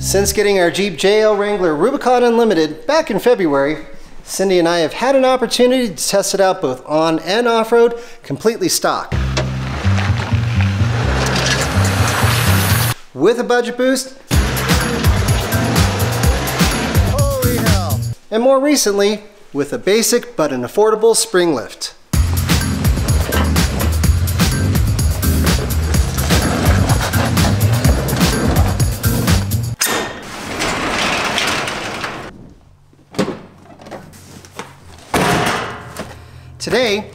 Since getting our Jeep JL Wrangler Rubicon Unlimited back in February, Cindy and I have had an opportunity to test it out both on and off-road, completely stock. With a budget boost, holy hell, and more recently, with a basic but an affordable spring lift. Today,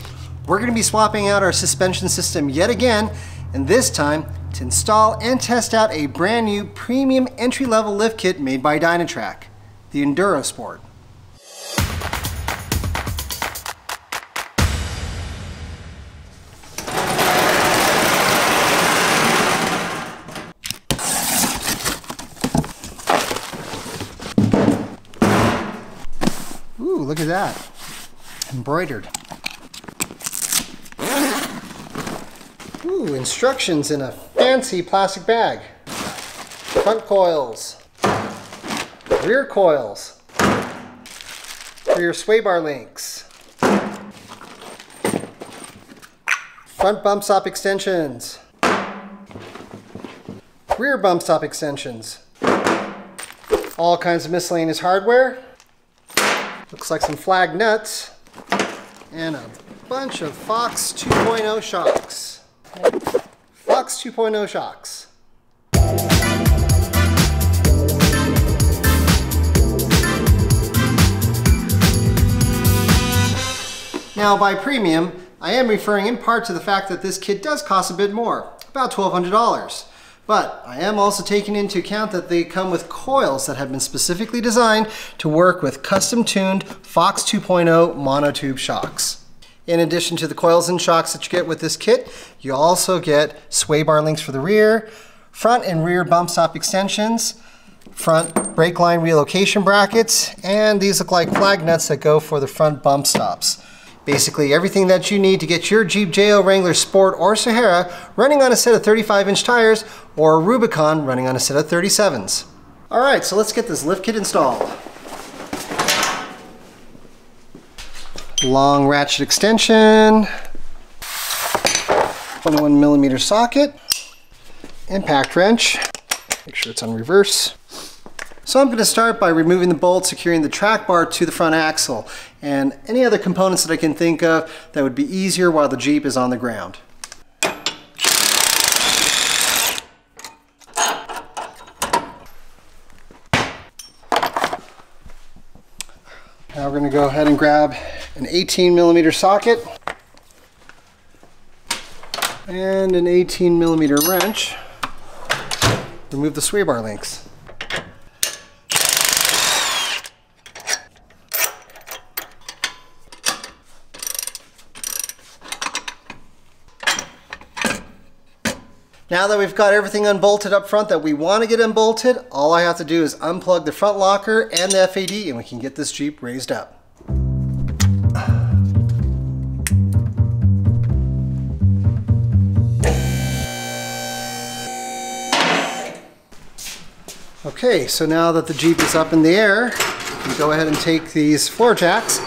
we're going to be swapping out our suspension system yet again, and this time to install and test out a brand new premium entry-level lift kit made by Dynatrac, the EnduroSport. Ooh, look at that. Embroidered. Ooh, instructions in a fancy plastic bag. Front coils, rear coils, rear sway bar links, front bump stop extensions, rear bump stop extensions, all kinds of miscellaneous hardware, looks like some flag nuts, and a bunch of Fox 2.0 shocks. Fox 2.0 shocks. Now by premium, I am referring in part to the fact that this kit does cost a bit more, about $1,200. But I am also taking into account that they come with coils that have been specifically designed to work with custom-tuned Fox 2.0 monotube shocks. In addition to the coils and shocks that you get with this kit, you also get sway bar links for the rear, front and rear bump stop extensions, front brake line relocation brackets, and these look like flag nuts that go for the front bump stops. Basically everything that you need to get your Jeep JL Wrangler Sport or Sahara running on a set of 35-inch tires or a Rubicon running on a set of 37s. Alright, so let's get this lift kit installed. Long ratchet extension, 21mm socket, impact wrench, make sure it's on reverse. So I'm going to start by removing the bolt, securing the track bar to the front axle, and any other components that I can think of that would be easier while the Jeep is on the ground. Now we're going to go ahead and grab an 18mm socket and an 18mm wrench. Remove the sway bar links. Now that we've got everything unbolted up front that we want to get unbolted, all I have to do is unplug the front locker and the FAD and we can get this Jeep raised up. Okay, so now that the Jeep is up in the air, you can go ahead and take these floor jacks,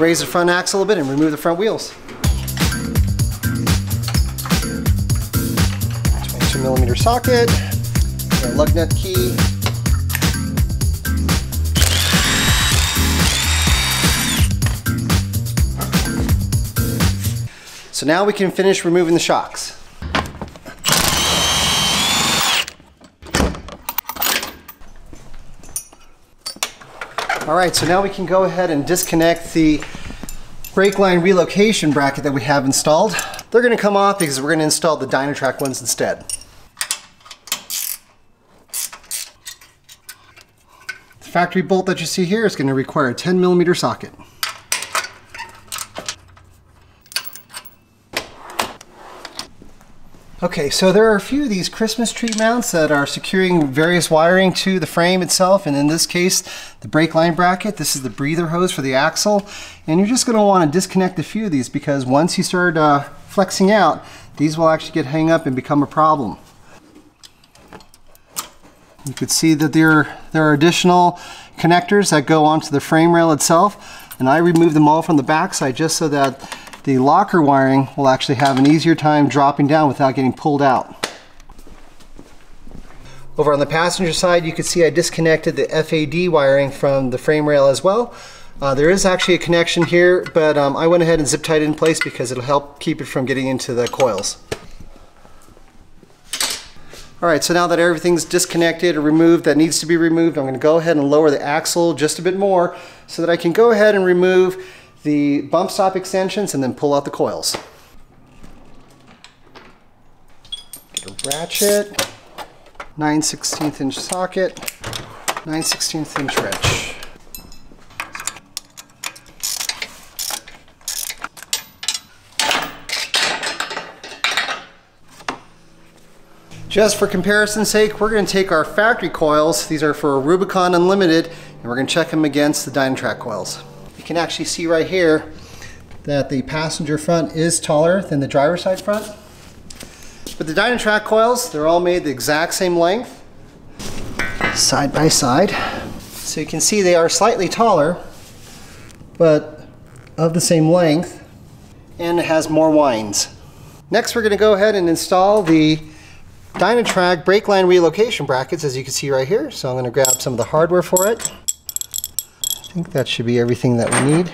raise the front axle a bit and remove the front wheels. 22mm socket, a lug nut key. So now we can finish removing the shocks. All right, so now we can go ahead and disconnect the brake line relocation bracket that we have installed. They're going to come off because we're going to install the Dynatrac ones instead. Factory bolt that you see here is going to require a 10mm socket. Okay, so there are a few of these Christmas tree mounts that are securing various wiring to the frame itself, and in this case the brake line bracket. This is the breather hose for the axle, and you're just going to want to disconnect a few of these because once you start flexing out, these will actually get hung up and become a problem. You can see that there are additional connectors that go onto the frame rail itself, and I removed them all from the backside just so that the locker wiring will actually have an easier time dropping down without getting pulled out. Over on the passenger side, you can see I disconnected the FAD wiring from the frame rail as well. There is actually a connection here, but I went ahead and zip tied it in place because it'll help keep it from getting into the coils. Alright, so now that everything's disconnected or removed that needs to be removed, I'm going to go ahead and lower the axle just a bit more so that I can go ahead and remove the bump stop extensions and then pull out the coils. Get a ratchet, 9/16 inch socket, 9/16 inch wrench. Just for comparison's sake, we're going to take our factory coils, these are for Rubicon Unlimited, and we're going to check them against the Dynatrac coils. You can actually see right here that the passenger front is taller than the driver's side front. But the Dynatrac coils, they're all made the exact same length, side by side. So you can see they are slightly taller, but of the same length, and it has more winds. Next we're going to go ahead and install the Dynatrac brake line relocation brackets, as you can see right here. So I'm going to grab some of the hardware for it. I think that should be everything that we need.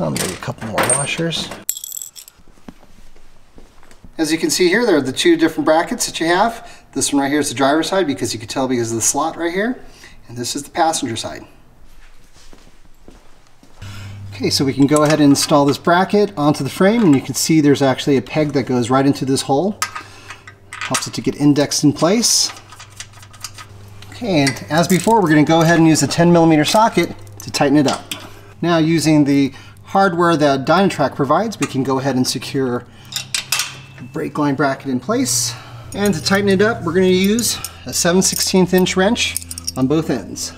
I'll need a couple more washers. As you can see here, there are the two different brackets that you have. This one right here is the driver's side because you can tell because of the slot right here. And this is the passenger side. Okay, so we can go ahead and install this bracket onto the frame, and you can see there's actually a peg that goes right into this hole. Helps it to get indexed in place. Okay, and as before, we're going to go ahead and use a 10mm socket to tighten it up. Now, using the hardware that Dynatrac provides, we can go ahead and secure the brake line bracket in place. And to tighten it up, we're going to use a 7/16 inch wrench on both ends.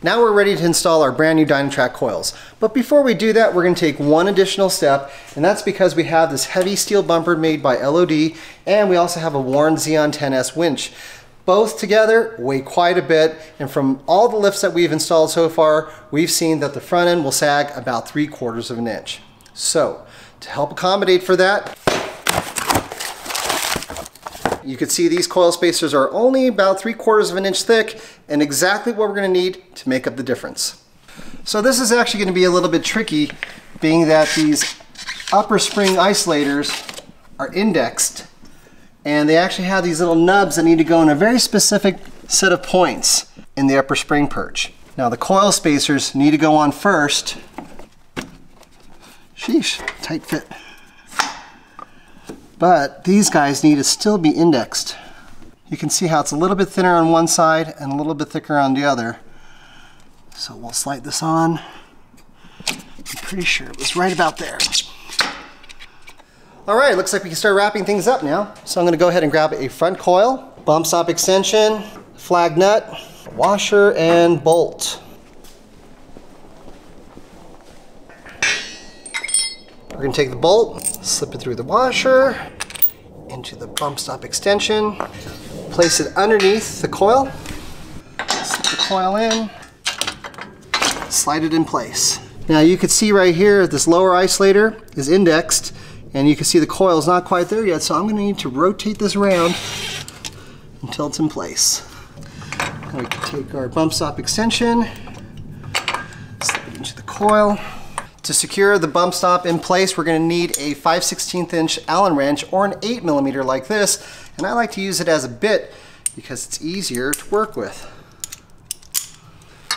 Now we're ready to install our brand new Dynatrac coils. But before we do that, we're going to take one additional step, and that's because we have this heavy steel bumper made by LOD, and we also have a Warn Zeon 10S winch. Both together weigh quite a bit, and from all the lifts that we've installed so far, we've seen that the front end will sag about 3/4 of an inch. So, to help accommodate for that, you can see these coil spacers are only about 3/4 of an inch thick, and exactly what we're going to need to make up the difference. So this is actually going to be a little bit tricky, being that these upper spring isolators are indexed, and they actually have these little nubs that need to go in a very specific set of points in the upper spring perch. Now the coil spacers need to go on first. Sheesh, tight fit. But these guys need to still be indexed. You can see how it's a little bit thinner on one side and a little bit thicker on the other. So we'll slide this on. I'm pretty sure it was right about there. All right, looks like we can start wrapping things up now. So I'm gonna go ahead and grab a front coil, bump stop extension, flag nut, washer, and bolt. We're gonna take the bolt, slip it through the washer, into the bump stop extension, place it underneath the coil, slip the coil in, slide it in place. Now you can see right here, this lower isolator is indexed, and you can see the coil is not quite there yet, so I'm gonna need to rotate this around until it's in place. Now we can take our bump stop extension, slip it into the coil. To secure the bump stop in place, we're going to need a 5/16 inch Allen wrench or an 8mm like this, and I like to use it as a bit because it's easier to work with.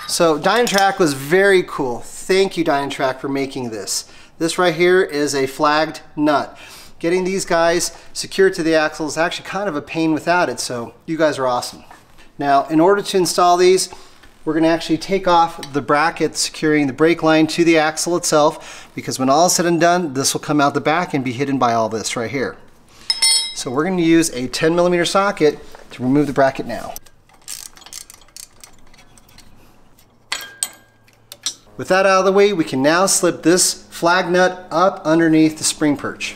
So Dynatrac was very cool. Thank you, Dynatrac, for making this. This right here is a flagged nut. Getting these guys secured to the axle is actually kind of a pain without it, so you guys are awesome. Now, in order to install these, we're going to actually take off the bracket securing the brake line to the axle itself, because when all is said and done, this will come out the back and be hidden by all this right here. So we're going to use a 10mm socket to remove the bracket now. With that out of the way, we can now slip this flag nut up underneath the spring perch.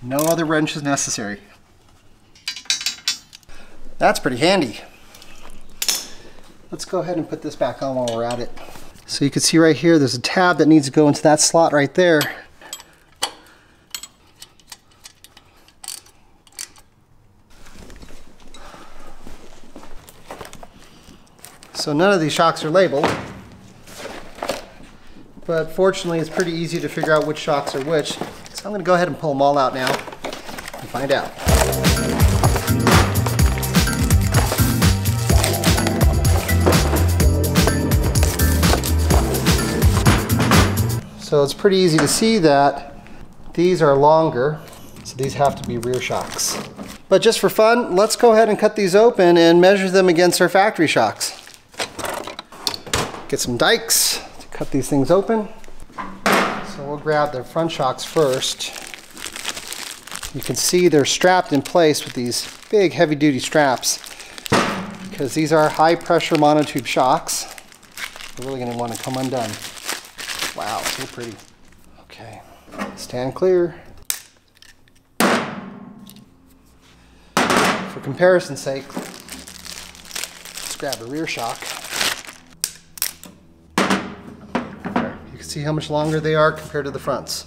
No other wrench is necessary. That's pretty handy. Let's go ahead and put this back on while we're at it. So you can see right here, there's a tab that needs to go into that slot right there. So none of these shocks are labeled, but fortunately it's pretty easy to figure out which shocks are which. So I'm going to go ahead and pull them all out now and find out. So it's pretty easy to see that these are longer, so these have to be rear shocks. But just for fun, let's go ahead and cut these open and measure them against our factory shocks. Get some dikes to cut these things open. So we'll grab the front shocks first. You can see they're strapped in place with these big heavy duty straps because these are high pressure monotube shocks. They're really going to want to come undone. Wow, so pretty. Okay, stand clear. For comparison's sake, let's grab a rear shock. See how much longer they are compared to the fronts.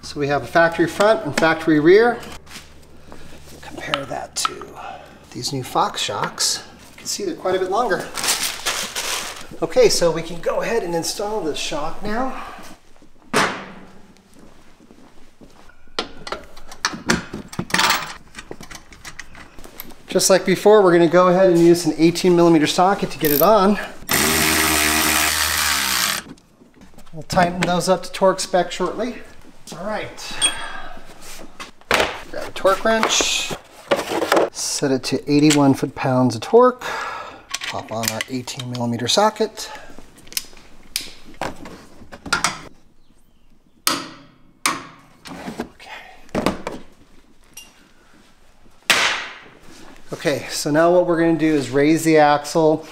So we have a factory front and factory rear. Compare that to these new Fox shocks. You can see they're quite a bit longer. Okay, so we can go ahead and install this shock now. Just like before, we're going to go ahead and use an 18mm socket to get it on. We'll tighten those up to torque spec shortly. All right. Grab a torque wrench. Set it to 81 foot-pounds of torque. Pop on our 18mm socket. Okay, so now what we're going to do is raise the axle,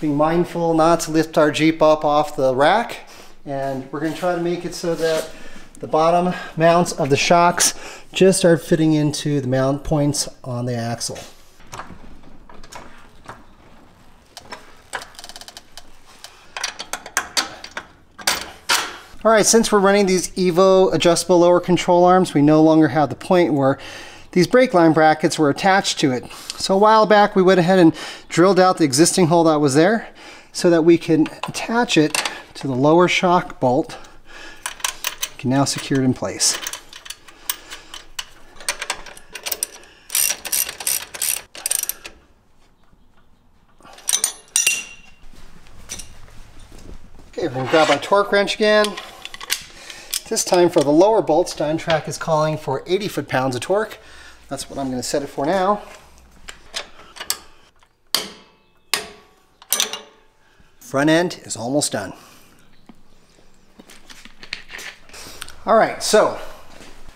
being mindful not to lift our Jeep up off the rack, and we're going to try to make it so that the bottom mounts of the shocks just are fitting into the mount points on the axle. All right, since we're running these Evo adjustable lower control arms, we no longer have the point where these brake line brackets were attached to it. So a while back, we went ahead and drilled out the existing hole that was there so that we can attach it to the lower shock bolt. We can now secure it in place. Okay, we're gonna grab our torque wrench again. This time for the lower bolts, Dynatrac is calling for 80 foot-pounds of torque. That's what I'm going to set it for now. Front end is almost done. All right, so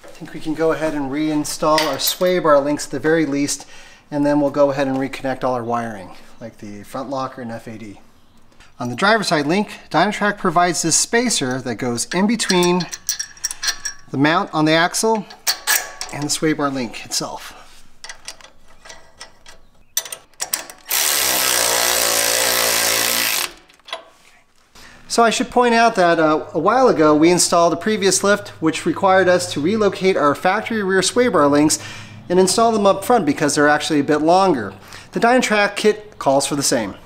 I think we can go ahead and reinstall our sway bar links at the very least, and then we'll go ahead and reconnect all our wiring, like the front locker and FAD. On the driver's side link, Dynatrac provides this spacer that goes in between the mount on the axle and the sway bar link itself. So I should point out that a while ago we installed a previous lift which required us to relocate our factory rear sway bar links and install them up front because they're actually a bit longer. The Dynatrac kit calls for the same.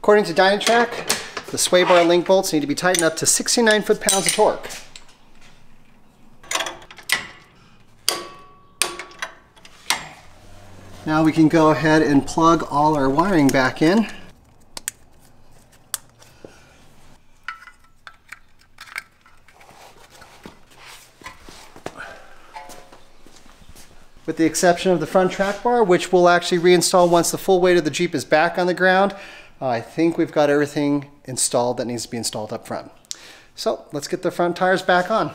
According to Dynatrac, the sway bar link bolts need to be tightened up to 69 foot-pounds of torque. Now we can go ahead and plug all our wiring back in. With the exception of the front track bar, which we'll actually reinstall once the full weight of the Jeep is back on the ground, I think we've got everything installed that needs to be installed up front. So let's get the front tires back on.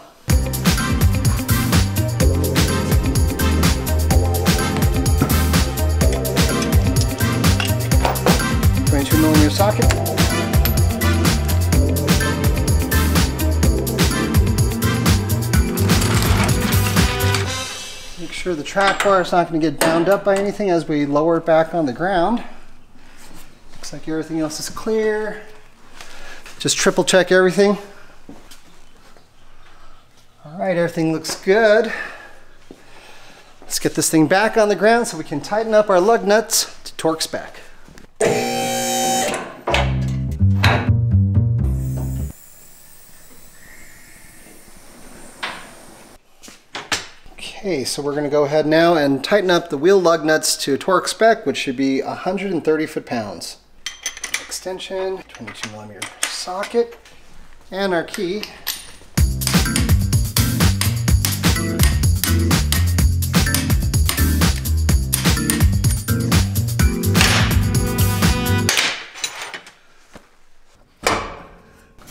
on your socket. Make sure the track bar is not going to get bound up by anything as we lower it back on the ground. Looks like everything else is clear. Just triple check everything. All right, everything looks good. Let's get this thing back on the ground so we can tighten up our lug nuts to Torx back. Okay, so we're gonna go ahead now and tighten up the wheel lug nuts to Torx spec, which should be 130 foot-pounds. Extension, 22 millimeter socket, and our key.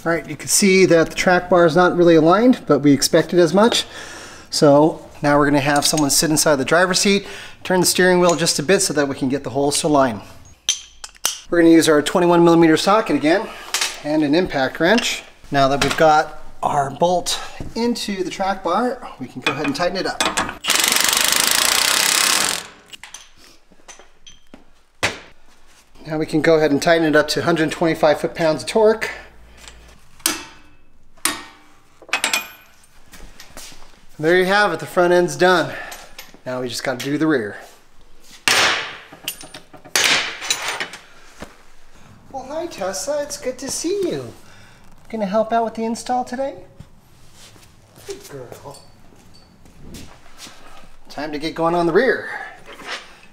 All right, you can see that the track bar is not really aligned, but we expected as much. So now we're gonna have someone sit inside the driver's seat, turn the steering wheel just a bit so that we can get the holes to align. We're gonna use our 21 millimeter socket again and an impact wrench. Now that we've got our bolt into the track bar, we can go ahead and tighten it up. Now we can go ahead and tighten it up to 125 foot-pounds of torque. There you have it, the front end's done. Now we just got to do the rear. Well, hi Tessa, it's good to see you. Gonna help out with the install today? Good girl. Time to get going on the rear.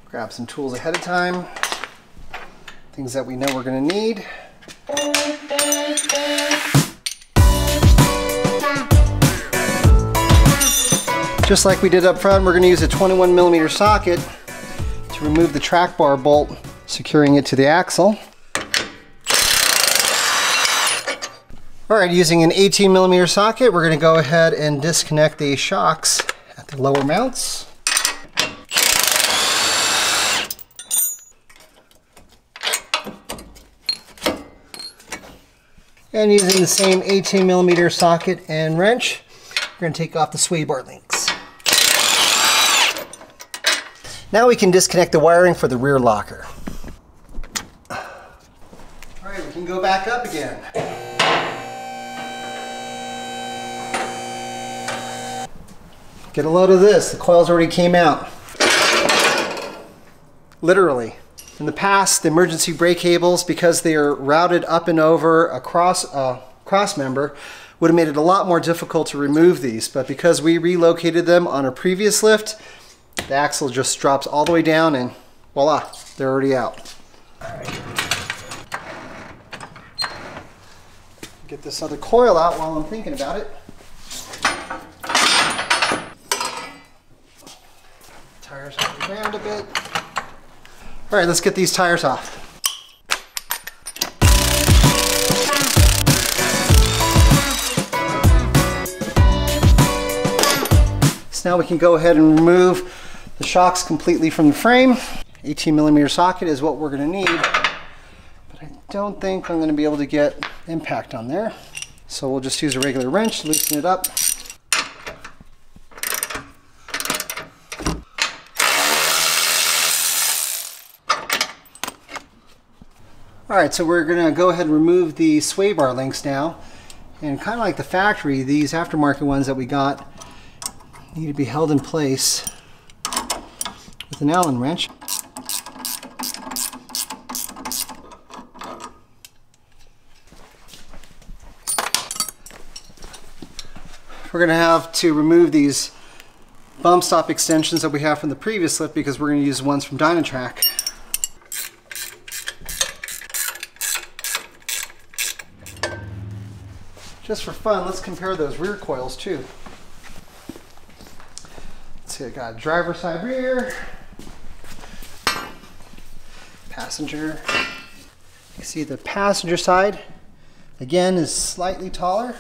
Grab some tools ahead of time. Things that we know we're gonna need. Just like we did up front, we're going to use a 21 millimeter socket to remove the track bar bolt, securing it to the axle. All right, using an 18 millimeter socket, we're going to go ahead and disconnect the shocks at the lower mounts. And using the same 18 millimeter socket and wrench, we're going to take off the sway bar links. Now we can disconnect the wiring for the rear locker. All right, we can go back up again. Get a load of this, the coils already came out. Literally. In the past, the emergency brake cables, because they are routed up and over across a cross member, would have made it a lot more difficult to remove these, but because we relocated them on a previous lift, the axle just drops all the way down and voila, they're already out. All right. Get this other coil out while I'm thinking about it. Tires off the ground a bit. All right, let's get these tires off. So now we can go ahead and remove the shocks completely from the frame. 18 millimeter socket is what we're going to need, but I don't think I'm going to be able to get impact on there. So we'll just use a regular wrench to loosen it up. All right, so we're going to go ahead and remove the sway bar links now. And kind of like the factory, these aftermarket ones that we got need to be held in place with an Allen wrench. We're going to have to remove these bump stop extensions that we have from the previous lift because we're going to use ones from Dynatrac. Just for fun, let's compare those rear coils too. I got driver side rear, passenger. You can see the passenger side again is slightly taller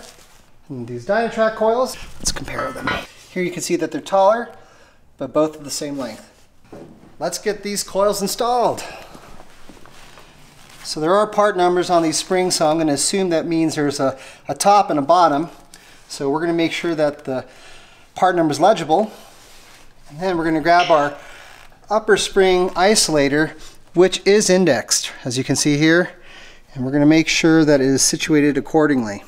than these Dynatrac coils. Let's compare them. Here you can see that they're taller, but both of the same length. Let's get these coils installed. So there are part numbers on these springs, so I'm going to assume that means there's a top and a bottom. So we're going to make sure that the part number is legible. And then we're going to grab our upper spring isolator, which is indexed, as you can see here. And we're going to make sure that it is situated accordingly.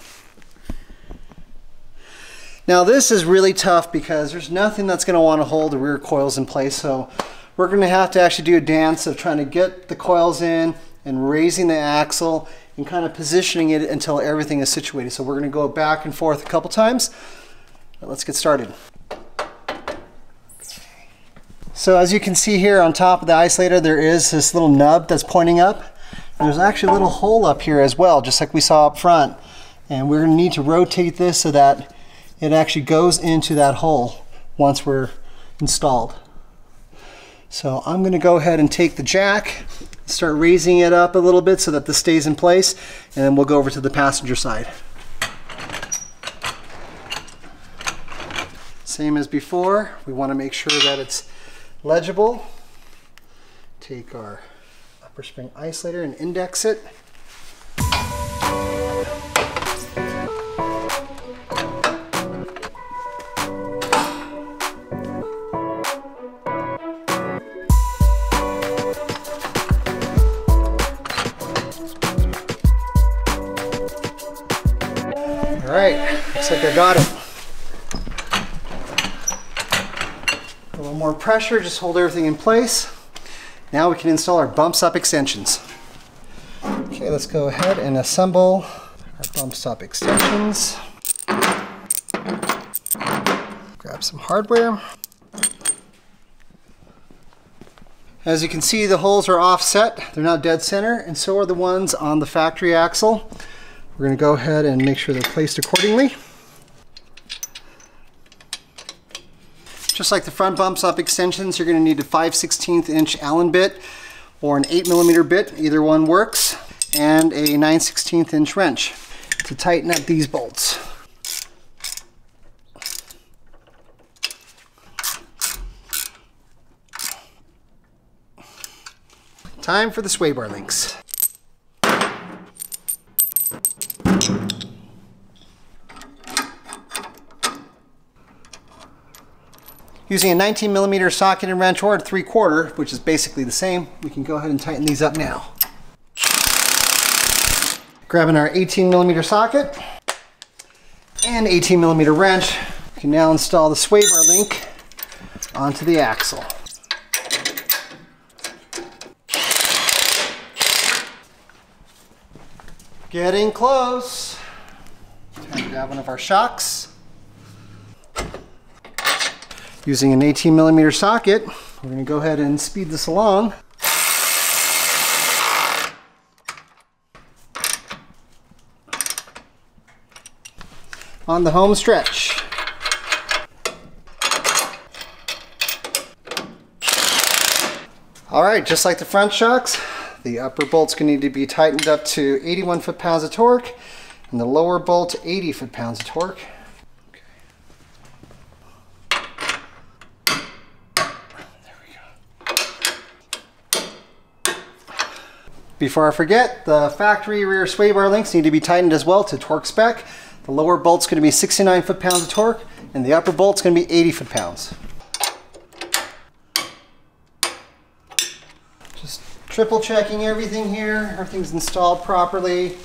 Now this is really tough because there's nothing that's going to want to hold the rear coils in place. So we're going to have to actually do a dance of trying to get the coils in and raising the axle and kind of positioning it until everything is situated. So we're going to go back and forth a couple times. Let's get started. So as you can see here on top of the isolator, there is this little nub that's pointing up. And there's actually a little hole up here as well, just like we saw up front. And we're going to need to rotate this so that it actually goes into that hole once we're installed. So I'm going to go ahead and take the jack, start raising it up a little bit so that this stays in place, and then we'll go over to the passenger side. Same as before, we want to make sure that it's legible. Take our upper spring isolator and index it. All right, looks like I got it. A little more pressure, just hold everything in place. Now we can install our bump stop extensions. Okay, let's go ahead and assemble our bump stop extensions. Grab some hardware. As you can see, the holes are offset. They're not dead center, and so are the ones on the factory axle. We're going to go ahead and make sure they're placed accordingly. Just like the front bump stop extensions, you're going to need a 5/16 inch Allen bit or an 8mm bit, either one works, and a 9/16 inch wrench to tighten up these bolts. Time for the sway bar links. Using a 19mm socket and wrench or a 3/4, which is basically the same, we can go ahead and tighten these up now. Grabbing our 18mm socket and 18mm wrench, we can now install the sway bar link onto the axle. Getting close. Time to grab one of our shocks. Using an 18mm socket, we're going to go ahead and speed this along. On the home stretch. All right, just like the front shocks, the upper bolt's going to need to be tightened up to 81 foot-pounds of torque, and the lower bolt 80 foot-pounds of torque. Before I forget, the factory rear sway bar links need to be tightened as well to torque spec. The lower bolt's going to be 69 foot-pounds of torque, and the upper bolt's going to be 80 foot-pounds. Just triple checking everything here. Everything's installed properly.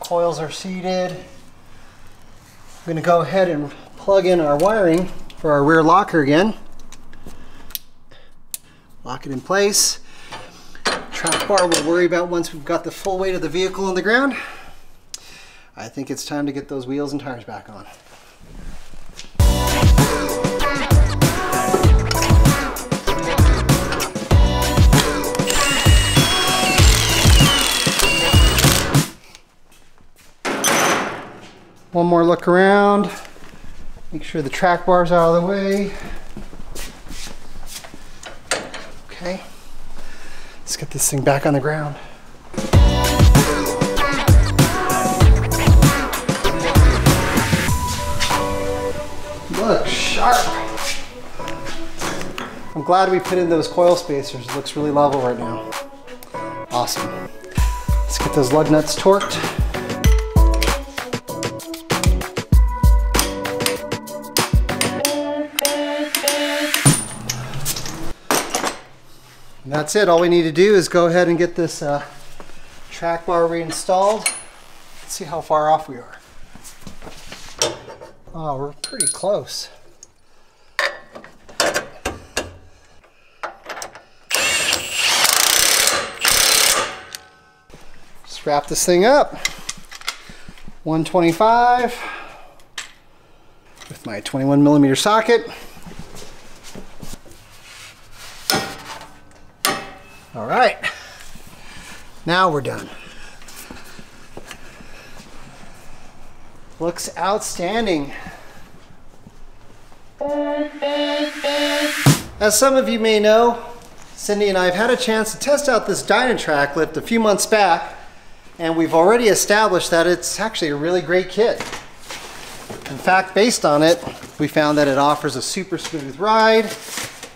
Coils are seated. I'm going to go ahead and plug in our wiring for our rear locker again. Lock it in place. Track bar we'll worry about once we've got the full weight of the vehicle on the ground. I think it's time to get those wheels and tires back on. One more look around. Make sure the track bar's out of the way. Okay. Let's get this thing back on the ground. Look sharp. I'm glad we put in those coil spacers. It looks really level right now. Awesome. Let's get those lug nuts torqued. And that's it. All we need to do is go ahead and get this track bar reinstalled. Let's see how far off we are. Oh, we're pretty close. Just wrap this thing up. 125 with my 21 millimeter socket. All right, now we're done. Looks outstanding. As some of you may know, Cindy and I have had a chance to test out this Dynatrac lift a few months back, and we've already established that it's actually a really great kit. In fact, based on it, we found that it offers a super smooth ride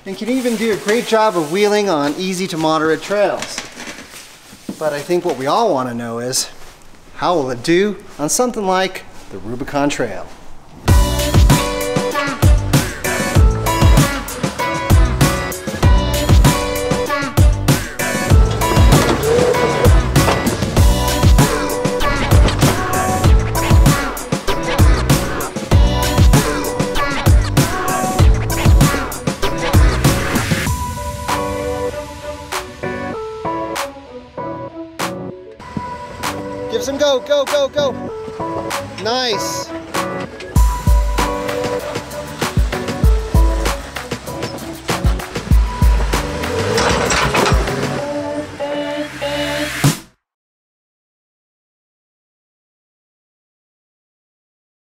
and can even do a great job of wheeling on easy to moderate trails. But I think what we all want to know is, how will it do on something like the Rubicon Trail? Give some go, go, go, go. Nice.